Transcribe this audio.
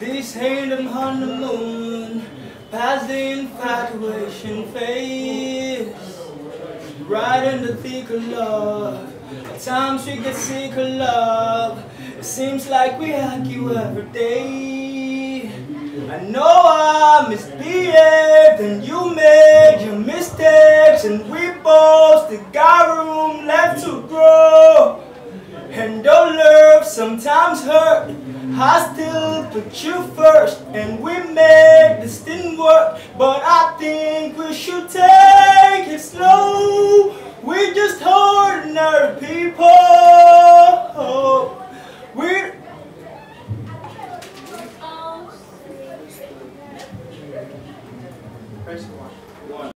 These hate on the moon, past the infatuation phase, right in the thick of love. At times we get sick of love. It seems like we argue every day. I know I misbehaved and you made your mistakes, and we both still got room left to grow. And our love sometimes hurt. I still put you first, and we made this thing work. But I think we should take it slow.